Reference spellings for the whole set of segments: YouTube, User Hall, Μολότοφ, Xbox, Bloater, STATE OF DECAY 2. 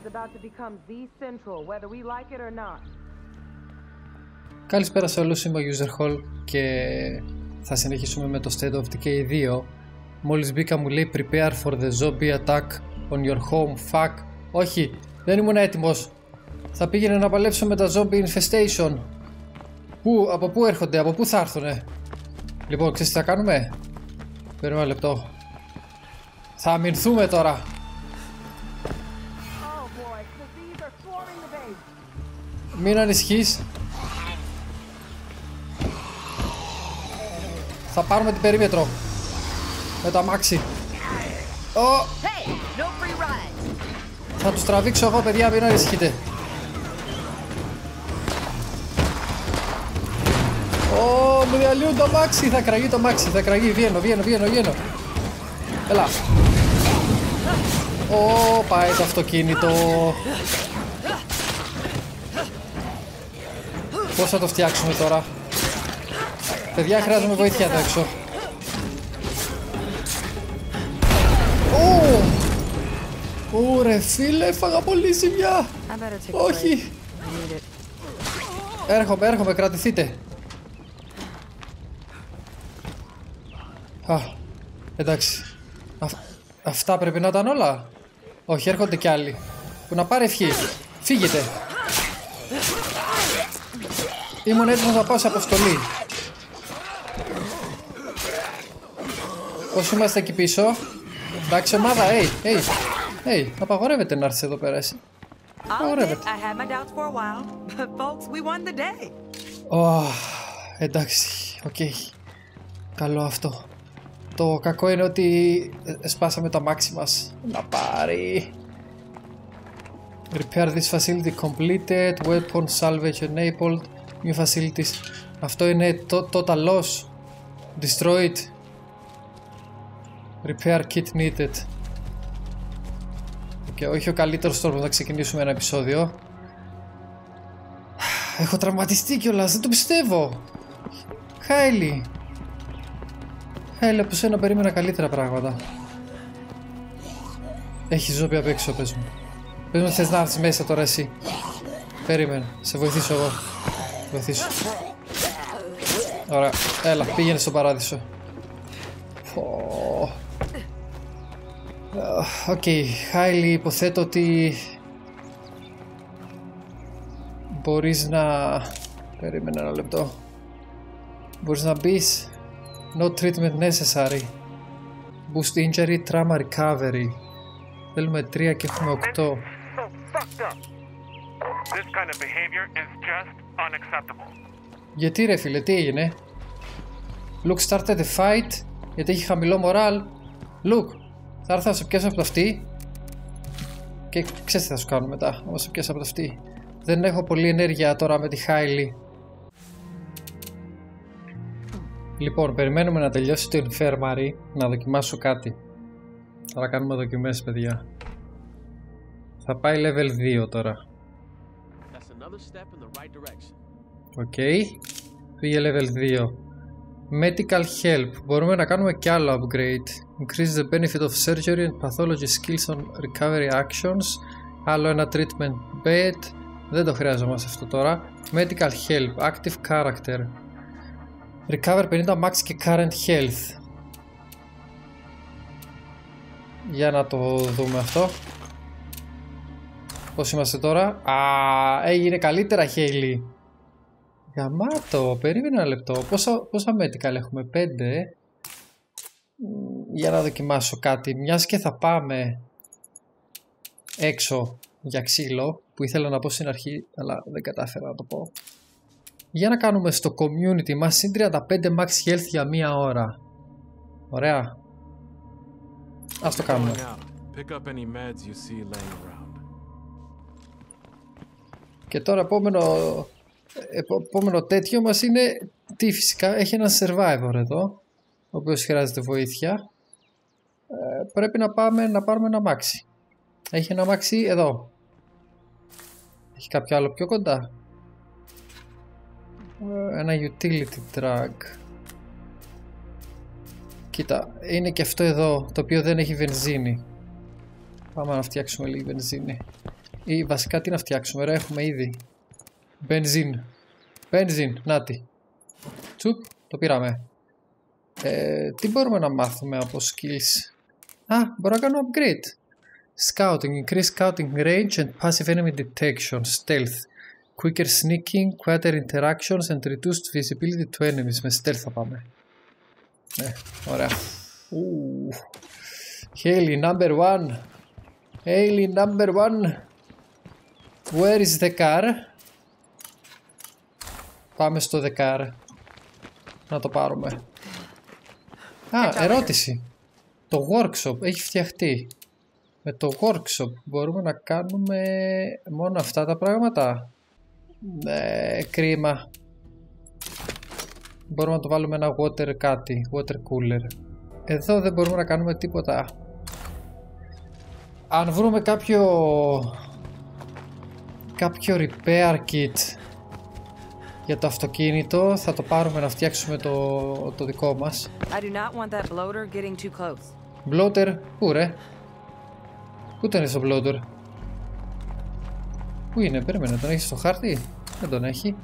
is about to become the central, whether we like it or not. Καλησπέρα σε όλους, είμαι ο User Hall και θα συνεχίσουμε με το State of Decay 2. Μόλις μπήκα μου λέει prepare for the zombie attack on your home, fuck. Όχι, δεν ήμουν έτοιμος. Θα πήγαινε να παλέψω με τα zombie infestation. Πού, από πού έρχονται, από πού θα έρθουνε. Λοιπόν, ξέρεις τι θα κάνουμε. Παίρνουμε ένα λεπτό. Θα αμυνθούμε τώρα. Μην ανησυχείς. Θα πάρουμε την περίμετρο. Με το αμάξι. Θα τους τραβήξω εγώ, παιδιά, μην ανησυχείτε. Μου διαλύουν το αμάξι, θα κραγεί το αμάξι, θα κραγεί. Βγαίνω. Έλα. Πάει το αυτοκίνητο. Πώς θα το φτιάξουμε τώρα. Παιδιά, χρειάζομαι βοήθεια εδώ έξω. Ρε φίλε, έφαγα πολύ ζημιά. Όχι. Έρχομαι, κρατηθείτε. Εντάξει. Αυτά πρέπει να ήταν όλα. Όχι, έρχονται κι άλλοι. Που να πάρει ευχή. Φύγετε. Ήμουν έτοιμος να πάω σε αποστολή. Όσοι είμαστε εκεί πίσω. Εντάξει, ομάδα, απαγορεύεται να έρθεις εδώ πέρα εσύ. Απαγορεύεται. Εντάξει, οκ. Καλό αυτό. Το κακό είναι ότι σπάσαμε τα μάξι μας. Να πάρει. Repair this facility completed. Weapon salvage enabled. New facilities. Αυτό είναι total loss. Destroyed. Repair kit needed. Και όχι ο καλύτερος τρόπος να ξεκινήσουμε ένα επεισόδιο. Έχω τραυματιστεί κιόλας, δεν το πιστεύω. Χάιλι. Από σένα περίμενα καλύτερα πράγματα. Έχει ζόμπι απ' έξω, πες μου. Πες μου, θες να έρθεις μέσα τώρα εσύ. Περίμενα, σε βοηθήσω εγώ. Βοηθήσω. Ωραία, έλα, πήγαινε στον παράδεισο. Οκ, Χάιλι, υποθέτω ότι μπορείς να... Περίμενα ένα λεπτό. Μπορείς να μπεις. No treatment necessary. Boost injury, trauma recovery. Θέλουμε 3 και έχουμε 8. Γιατί ρε φίλε, τι έγινε. Luke started the fight. Γιατί έχει χαμηλό μοράλ. Luke, θα έρθω να σε πιάσω από το αυτή. Και ξέρεις τι θα σου κάνω μετά. Να σε πιάσω από το αυτή. Δεν έχω πολλή ενέργεια τώρα με τη Χάιλι. Λοιπόν, περιμένουμε να τελειώσει το Infirmary, να δοκιμάσω κάτι. Θα κάνουμε δοκιμές, παιδιά. Θα πάει level 2 τώρα. Οκ. Πήγε level 2. Medical help. Μπορούμε να κάνουμε κι άλλο upgrade. Increase the benefit of surgery and pathology skills on recovery actions. Άλλο ένα treatment bed. Δεν το χρειαζόμαστε αυτό τώρα. Medical help. Active character. Recover 50 max και current health. Για να το δούμε αυτό. Πώς είμαστε τώρα. Έγινε καλύτερα Heili. Γαμάτο, περίμενε ένα λεπτό. Πόσα medical έχουμε, 5. Για να δοκιμάσω κάτι. Μιας και θα πάμε έξω για ξύλο, που ήθελα να πω στην αρχή αλλά δεν κατάφερα να το πω. Για να κάνουμε στο community μας συν 35 max health για μία ώρα. Ωραία. Ας το κάνουμε. Και τώρα επόμενο τέτοιο μας είναι τι φυσικά. Έχει ένα survivor εδώ, ο οποίος χρειάζεται βοήθεια. Πρέπει να πάρουμε ένα μάξι. Έχει ένα μάξι εδώ. Έχει κάποιο άλλο πιο κοντά. Ένα utility drag. Κοίτα, είναι και αυτό εδώ, το οποίο δεν έχει βενζίνη. Πάμε να φτιάξουμε λίγη βενζίνη. Ή βασικά τι να φτιάξουμε, ρε, έχουμε ήδη. Μπενζίν, νάτι. Τσουπ, το πήραμε. Τι μπορούμε να μάθουμε από skills? Α, μπορώ να κάνω upgrade. Scouting, increase scouting range and passive enemy detection, stealth. Quicker sneaking, quieter interactions and reduced visibility to enemies. Με stealth θα πάμε. Ναι, ωραία. Heili number one. Heili number one. Where is the car? Πάμε στο the car. Να το πάρουμε. Α, ερώτηση. Το workshop έχει φτιαχτεί. Με το workshop μπορούμε να κάνουμε μόνο αυτά τα πράγματα? Ναι, κρίμα. Μπορούμε να το βάλουμε ένα water κάτι, water cooler. Εδώ δεν μπορούμε να κάνουμε τίποτα. Αν βρούμε κάποιο repair kit για το αυτοκίνητο, θα το πάρουμε να φτιάξουμε το δικό μας. Bloater, πού ρε? Πού ήταν στο bloater? Πού είναι, περίμενε, τον έχει στο χάρτη? Δεν τον έχει. Η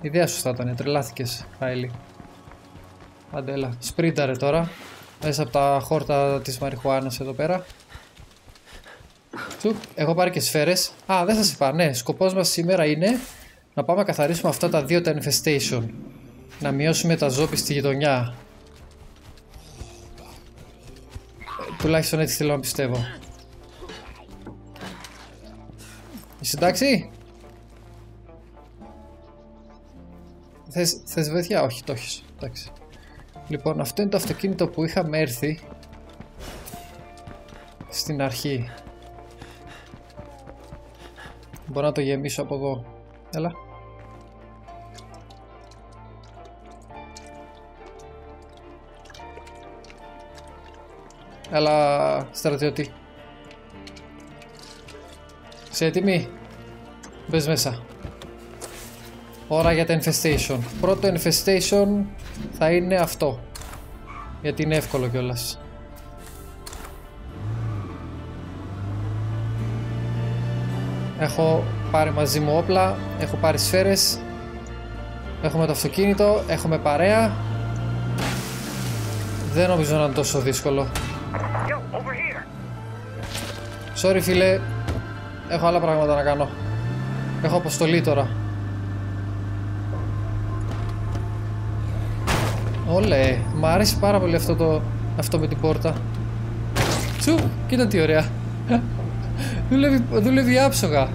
ιδέα σου θα ήταν, τρελάθηκες, Heili. Άντε έλα, σπρίνταρε τώρα. Μέσα από τα χόρτα της μαριχουάνας εδώ πέρα. Τσουπ, έχω πάρει και σφαίρες. Α, δεν θα σε πάω, ναι, σκοπός μας σήμερα είναι να πάμε να καθαρίσουμε αυτά τα δύο τα infestation. Να μειώσουμε τα ζόμπι στη γειτονιά. Τουλάχιστον έτσι θέλω να πιστεύω. Είσαι εντάξει? Θες βοήθεια? Όχι, το έχεις. Εντάξει. Λοιπόν, αυτό είναι το αυτοκίνητο που είχαμε έρθει στην αρχή. Μπορώ να το γεμίσω από εδώ. Έλα. Έλα, στρατιώτη. Είσαι έτοιμη? Μπες μέσα. Ώρα για τα infestation. Πρώτο infestation θα είναι αυτό. Γιατί είναι εύκολο κιόλας. Έχω πάρει μαζί μου όπλα, έχω πάρει σφαίρες. Έχουμε το αυτοκίνητο, έχουμε παρέα. Δεν νομίζω να είναι τόσο δύσκολο. Sorry φίλε, έχω άλλα πράγματα να κάνω. Έχω αποστολή τώρα. Όλε, μ' αρέσει πάρα πολύ αυτό με την πόρτα. Τσου, κοίτα τι ωραία. Δουλεύει άψογα.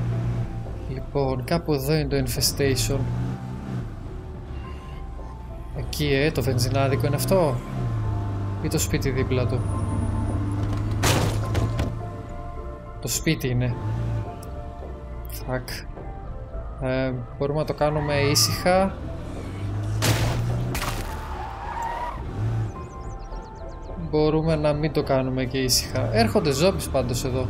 Λοιπόν, κάπου εδώ είναι το infestation. Εκεί το βενζινάδικο είναι αυτό. Ή το σπίτι δίπλα του? Το σπίτι είναι. Φακ. Μπορούμε να το κάνουμε ήσυχα. Μπορούμε να μην το κάνουμε και ήσυχα. Έρχονται zombies πάντως εδώ.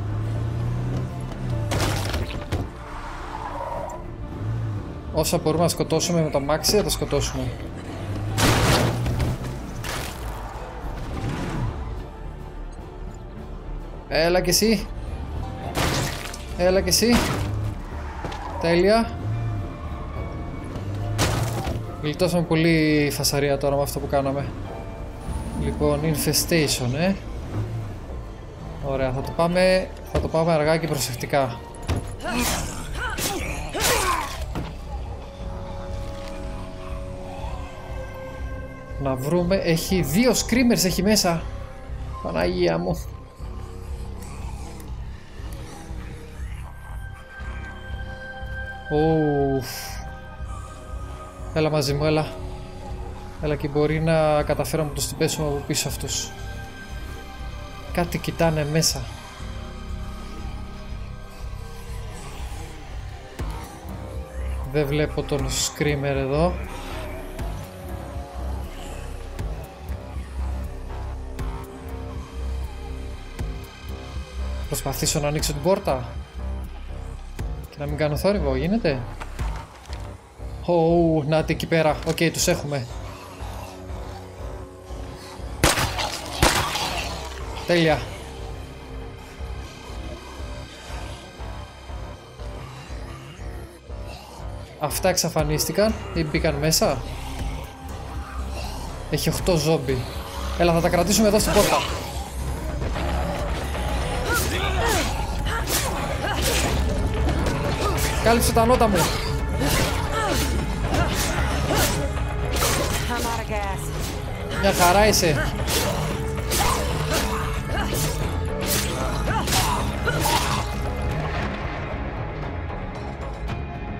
Όσα μπορούμε να σκοτώσουμε με το μάξι θα τα σκοτώσουμε. Έλα κι εσύ. Έλα κι εσύ. Τέλεια. Γλιτώσαμε πολύ φασαρία τώρα με αυτό που κάναμε. Λοιπόν, infestation, Ωραία, θα το πάμε αργά και προσεκτικά. Να βρούμε, έχει δύο screamers έχει μέσα. Παναγία μου. Ουφ. Έλα μαζί μου, έλα. Έλα και μπορεί να καταφέρω να τους την πέσουμε από πίσω αυτούς. Κάτι κοιτάνε μέσα. Δεν βλέπω τον screamer εδώ. Προσπαθήσω να ανοίξω την πόρτα και να μην κάνω θόρυβο, γίνεται? Να εκεί πέρα, οκ, τους έχουμε. Τέλεια. Αυτά εξαφανίστηκαν ή μπήκαν μέσα. Έχει 8 ζόμπι. Έλα, θα τα κρατήσουμε εδώ στην πόρτα. Κάλυψε τα νότα μου. Μια χαρά είσαι.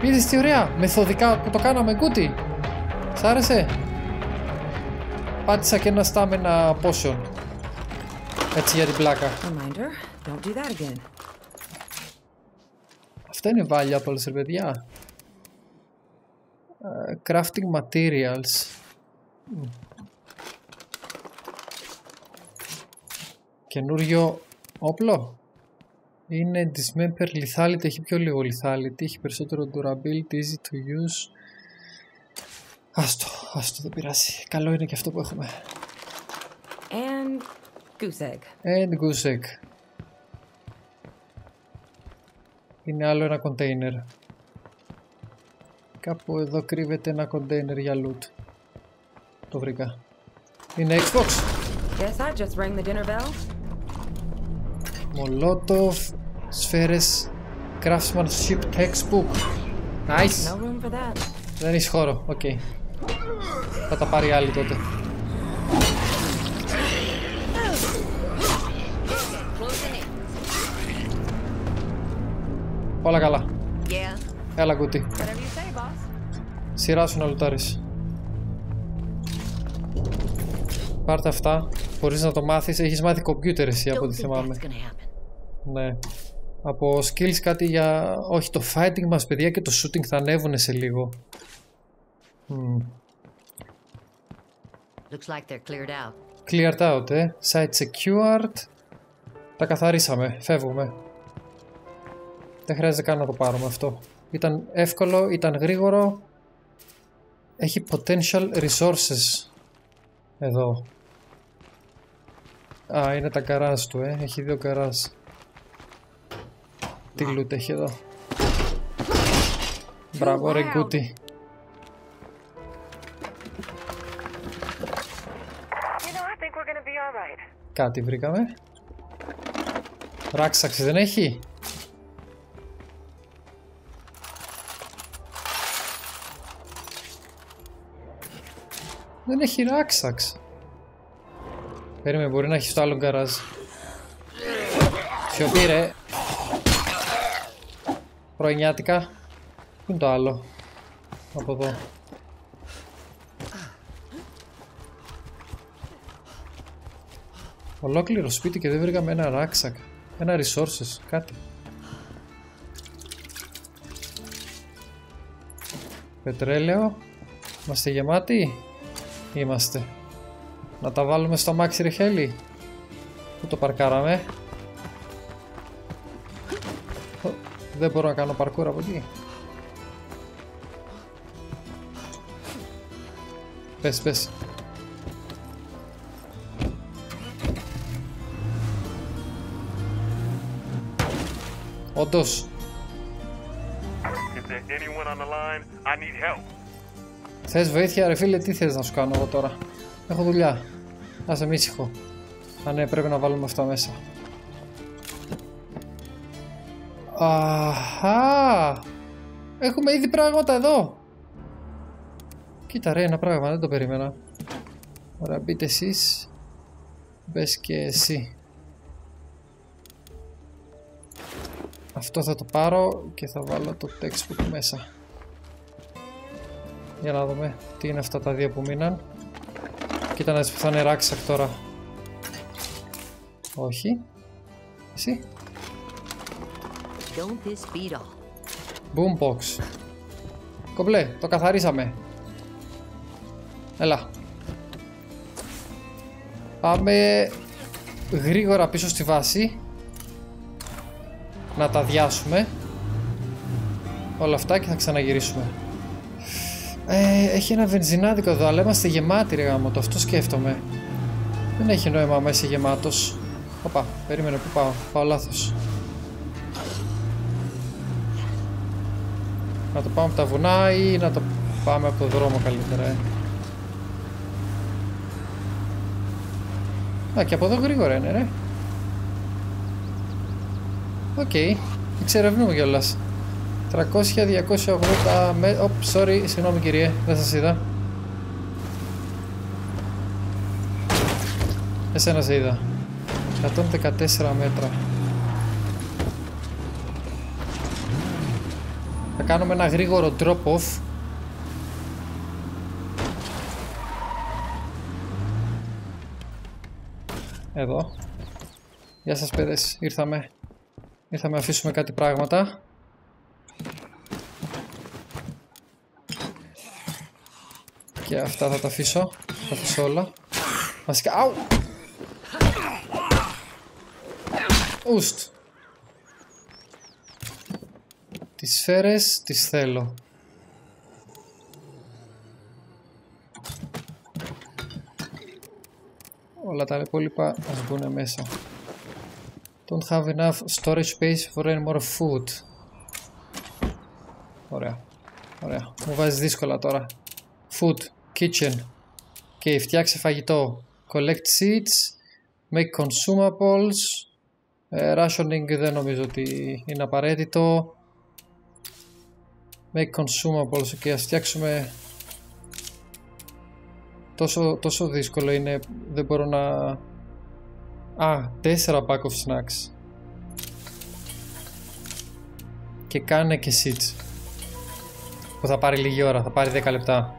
Είδες τι ωραία, μεθοδικά που το κάναμε, Κούτι. Σ' άρεσε. Πάτησα και ένα στάμενα potion. Έτσι για την πλάκα. Αυτά είναι valuable, ρε παιδιά. Crafting materials. Καινούριο όπλο. Είναι dismember lethality, έχει πιο λίγο lethality, έχει περισσότερο durability, easy to use. Άστο, δεν πειράζει. Καλό είναι και αυτό που έχουμε. And goose egg. Είναι άλλο ένα container. Κάπου εδώ κρύβεται ένα container για loot. Το βρήκα. Είναι Xbox. Yes, I just rang the dinner bell. Μολότοφ, σφαίρες, craftsmanship textbook. Nice. No room for that. Δεν έχει χώρο, οκ. Okay. Θα τα πάρει άλλη τότε. Όλα καλά. Yeah. Έλα, Κούτι. Σειρά σου να λουτάρεις. Πάρτε αυτά. Χωρίς να το μάθεις, έχεις μάθει computer εσύ από ό,τι θυμάμαι. Ναι. Από skills κάτι για... Όχι, το fighting μας παιδιά και το shooting θα ανέβουνε σε λίγο. Looks like they're cleared out. Cleared out, ε. Site secured. Τα καθαρίσαμε. Φεύγουμε. Δεν χρειάζεται καν να το πάρουμε αυτό. Ήταν εύκολο, ήταν γρήγορο. Έχει potential resources. Εδώ. Α, είναι τα garage του, ε. Έχει δύο garage. Τι loot έχει εδώ. Μπράβο ρε Κούτι. Κάτι βρήκαμε. Ράξαξε δεν έχει. Δεν έχει ράξαξ. Περίμενε, μπορεί να έχει στο άλλο γκαράζ. Σιωπή ρε. Πρωινιάτικα. Πού είναι το άλλο. Από εδώ. Ολόκληρο σπίτι και δεν βρήκαμε ένα ράξακ. Ένα resources, κάτι. Πετρέλαιο. Είμαστε γεμάτοι. Είμαστε. Να τα βάλουμε στο αμάξι ρε Χέλη. Πού το παρκάραμε. Δεν μπορώ να κάνω παρκούρα από εκεί. Πες. Όντως. Θες βοήθεια ρε φίλε, τι θες να σου κάνω εγώ τώρα. Έχω δουλειά. Άσε μη ήσυχο. Α ναι, πρέπει να βάλουμε αυτά μέσα. Αχα! Έχουμε ήδη πράγματα εδώ! Κοίτα ρε, ένα πράγμα, δεν το περίμενα. Ωραία, μπείτε εσείς. Μπες και εσύ. Αυτό θα το πάρω και θα βάλω το textbook μέσα. Για να δούμε τι είναι αυτά τα δύο που μείναν. Κοίτα να δεις που θα είναι ράξακ τώρα. Όχι. Εσύ. Boombox. Κομπλέ, το καθαρίσαμε. Έλα. Πάμε γρήγορα πίσω στη βάση. Να τα αδειάσουμε όλα αυτά και θα ξαναγυρίσουμε. Έχει ένα βενζινάδικο εδώ, αλλά είμαστε γεμάτοι ρε γάμο το, αυτό σκέφτομαι. Δεν έχει νόημα μέσα γεμάτος. Οπα, περίμενε που πάω λάθος. Να το πάμε από τα βουνά ή να το πάμε από το δρόμο καλύτερα. Α, και από εδώ γρήγορα είναι, ρε. Οκ, εξερευνούμε κιόλας. 300-280 με... Ωπ, sorry, συγγνώμη κύριε, δεν σας είδα. Εσένα σε είδα. 114 μέτρα. Θα κάνουμε ένα γρήγορο drop-off. Εδώ. Γεια σας παιδες, ήρθαμε. Ήρθαμε αφήσουμε κάτι πράγματα. Και αυτά θα τα αφήσω. Θα αφήσω όλα. Βασικά, αου! Ουστ! Τις σφαίρες τις θέλω. Όλα τα υπόλοιπα ας μπουν μέσα. Don't have enough storage space for any more food. Ωραία, ωραία. Μου βάζει δύσκολα τώρα. Food, kitchen. Και φτιάξε φαγητό. Collect seeds, make consumables. Rationing δεν νομίζω ότι είναι απαραίτητο. Make consumables. Και ας φτιάξουμε... Τόσο δύσκολο είναι, δεν μπορώ να... Α, 4 pack of snacks. Και κάνε και seeds. Που θα πάρει λίγη ώρα, θα πάρει 10 λεπτά.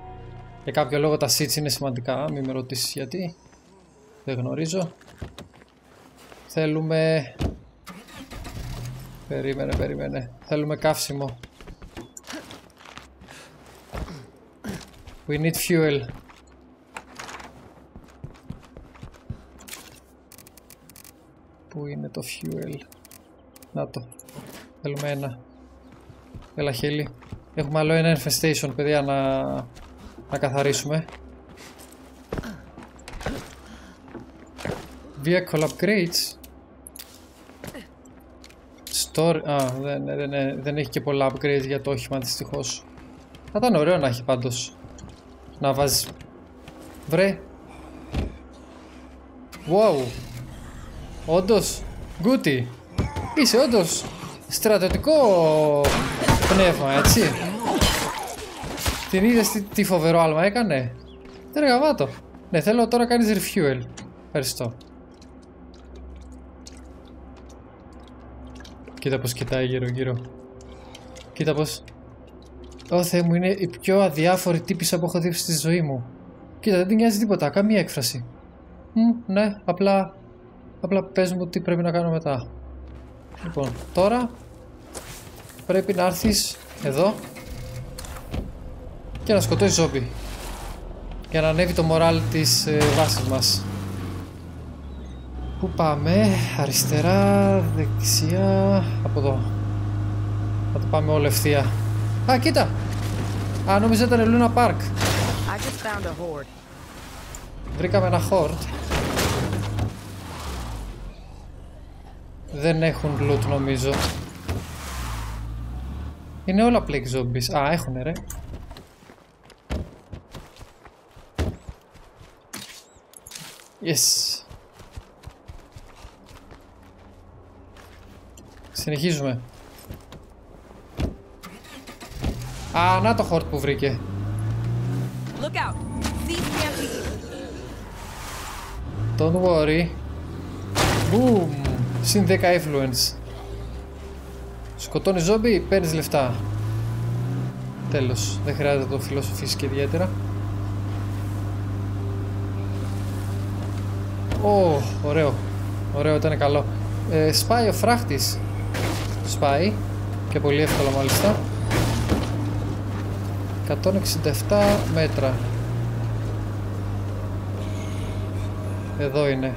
Για κάποιο λόγο τα seeds είναι σημαντικά, μην με ρωτήσεις γιατί. Δεν γνωρίζω. Θέλουμε... Περίμενε. Θέλουμε καύσιμο. We need fuel. Πού είναι το fuel? Να το. Θέλουμε ένα. Έλα Χέλη. Έχουμε άλλο ένα infestation παιδιά να καθαρίσουμε. Vehicle upgrades. Store. Α, δεν έχει και πολλά upgrades για το όχημα δυστυχώς. Θα ήταν ωραίο να έχει πάντως. Να βάζεις. Βρε. Wow. Όντως, Γκούτι, είσαι όντως στρατιωτικό πνεύμα, έτσι. Την είδες τι φοβερό άλμα έκανε. Δεν γαμάτο. Ναι, θέλω τώρα κάνεις refuel. Ευχαριστώ. Κοίτα πως κοιτάει γύρω-γύρω. Κοίτα πως... Ω Θεέ μου, είναι η πιο αδιάφορη τύπισσα που έχω δει στη ζωή μου. Κοίτα, δεν την νοιάζει τίποτα, καμία έκφραση. Ναι, απλά πες μου τι πρέπει να κάνω μετά. Λοιπόν, τώρα πρέπει να έρθεις εδώ και να σκοτώσεις ζόμπι για να ανέβει το μοράλ της βάσης μας. Πού πάμε? Αριστερά, δεξιά, από εδώ. Θα το πάμε όλο ευθεία. Α, κοίτα! Α, νόμιζα ήταν Λούνα Πάρκ. Βρήκαμε ένα χόρτ. Δεν έχουν loot νομίζω. Είναι όλα plague zombies. Α, έχουνε ρε. Yes. Συνεχίζουμε. Α, να το χορτ που βρήκε. Look out. Don't worry. Boom. Συν 10 influence. Σκοτώνεις ζόμπι, παίρνεις λεφτά. Τέλος, δεν χρειάζεται να το φιλοσοφήσεις και ιδιαίτερα. Ω, ωραίο. Ωραίο, ήταν καλό. Σπάει ο φράχτης. Σπάει. Και πολύ εύκολα μάλιστα. 167 μέτρα. Εδώ είναι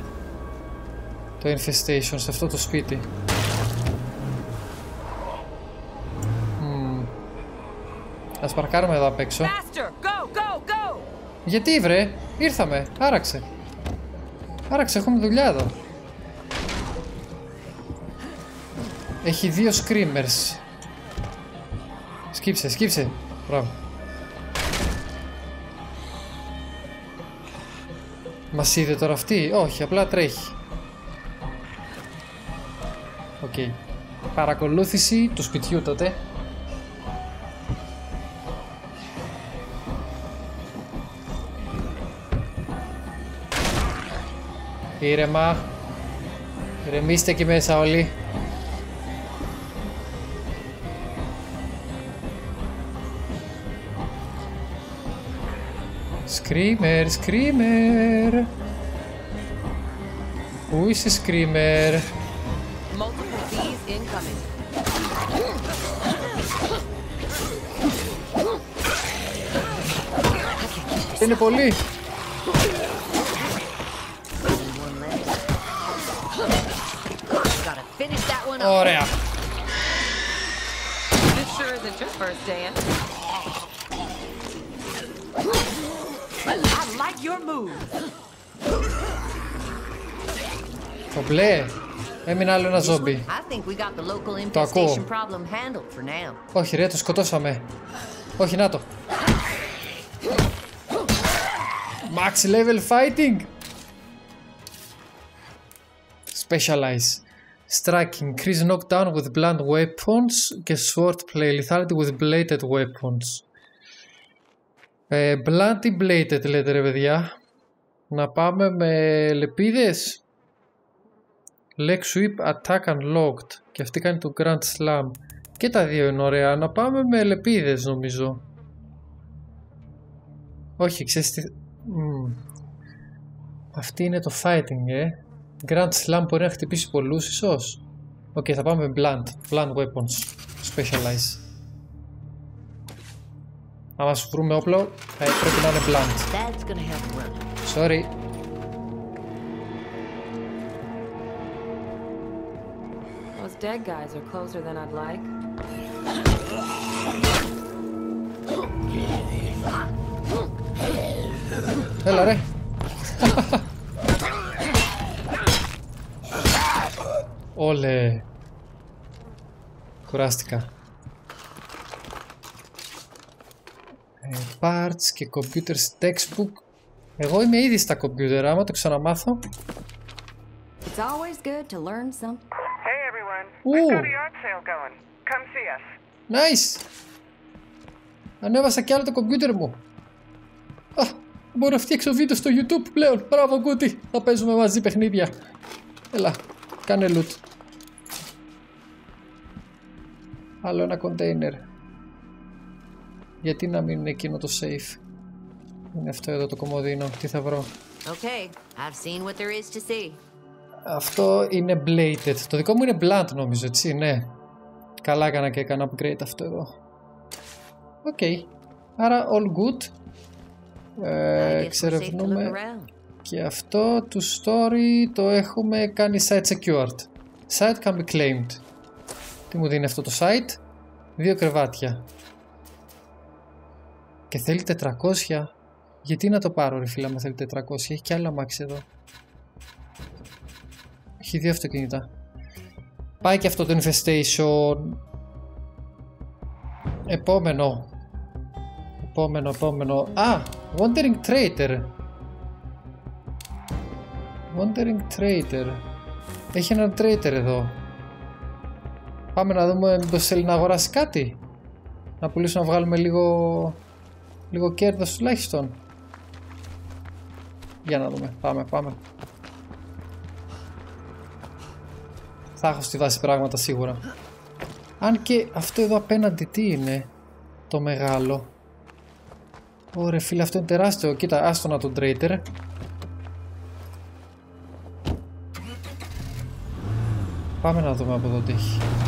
το infestation, σε αυτό το σπίτι. Ας παρκάρουμε εδώ απ' έξω. Γιατί βρε, ήρθαμε, άραξε. Άραξε, έχουμε δουλειά εδώ. Έχει 2 screamers. Σκύψε, σκύψε. Μπράβο. Μας είδε τώρα αυτή? Όχι, απλά τρέχει. Οκ. Παρακολούθηση του σπιτιού τότε. Ήρεμα. Ηρεμήστε εκεί μέσα όλοι. Screamer, Screamer. Πού είσαι, Screamer? Είναι πολύ. Ωραία. Το μπλε. Έμεινε άλλο ένα ζόμπι. Το ακούω. Όχι ρε, το σκοτώσαμε. Όχι, να το. Max level fighting. Specialize. Striking. Increase knockdown with blunt weapons και swordplay. Lethality with bladed weapons. Blunt ή bladed λέτε ρε παιδιά? Να πάμε με λεπίδες. Leg sweep, attack and locked. Και αυτή κάνει το grand slam. Και τα δύο είναι ωραία. Να πάμε με λεπίδες νομίζω. Όχι, ξέρεις τι... Αυτή είναι το fighting, Grand Slam μπορεί να χτυπήσει πολλούς ίσως. Οκ, θα πάμε με blunt weapons. Specialize. Άμα σου βρούμε όπλο, πρέπει να είναι blunt. Sorry. Those dead guys are closer than I'd like. Έλα ρε. Όλε. Κουράστηκα. Parts και computers textbook. Εγώ είμαι ήδη στα computer, άμα το ξαναμάθω. Nice. Ανέβασα κι άλλο το computer μου. Μπορώ να φτιάξω βίντεο στο YouTube πλέον. Μπράβο Γκούτι, θα παίζουμε μαζί παιχνίδια. Έλα, κάνε loot. Άλλο ένα container. Γιατί να μην είναι εκείνο το safe? Είναι αυτό εδώ το κομμωδίνο. Τι θα βρω? Okay, I've seen what there is to see. Αυτό είναι bladed. Το δικό μου είναι blunt νομίζω, έτσι? Ναι. Καλά έκανα και έκανα upgrade αυτό εδώ. Οκ. Άρα all good. Εξερευνούμε και αυτό το story το έχουμε κάνει site secured. Site can be claimed. Τι μου δίνει αυτό το site? 2 κρεβάτια. Και θέλει 400. Γιατί να το πάρω ρε φίλα μου, θέλει 400? Έχει και άλλα μάξι εδώ. Έχει 2 αυτοκίνητα. Πάει και αυτό το infestation. Επόμενο. Α! Wandering Trader. Έχει έναν Trader εδώ. Πάμε να δούμε αν το θέλει να αγοράσει κάτι. Να πουλήσουμε, να βγάλουμε λίγο κέρδος τουλάχιστον. Για να δούμε. Πάμε. Θα έχω στη βάση πράγματα σίγουρα. Αν και αυτό εδώ απέναντι τι είναι? Το μεγάλο. Ωραία φίλε, αυτό είναι τεράστιο. Κοίτα, άστο να τον Trader. Πάμε να δούμε από εδώ τι έχει.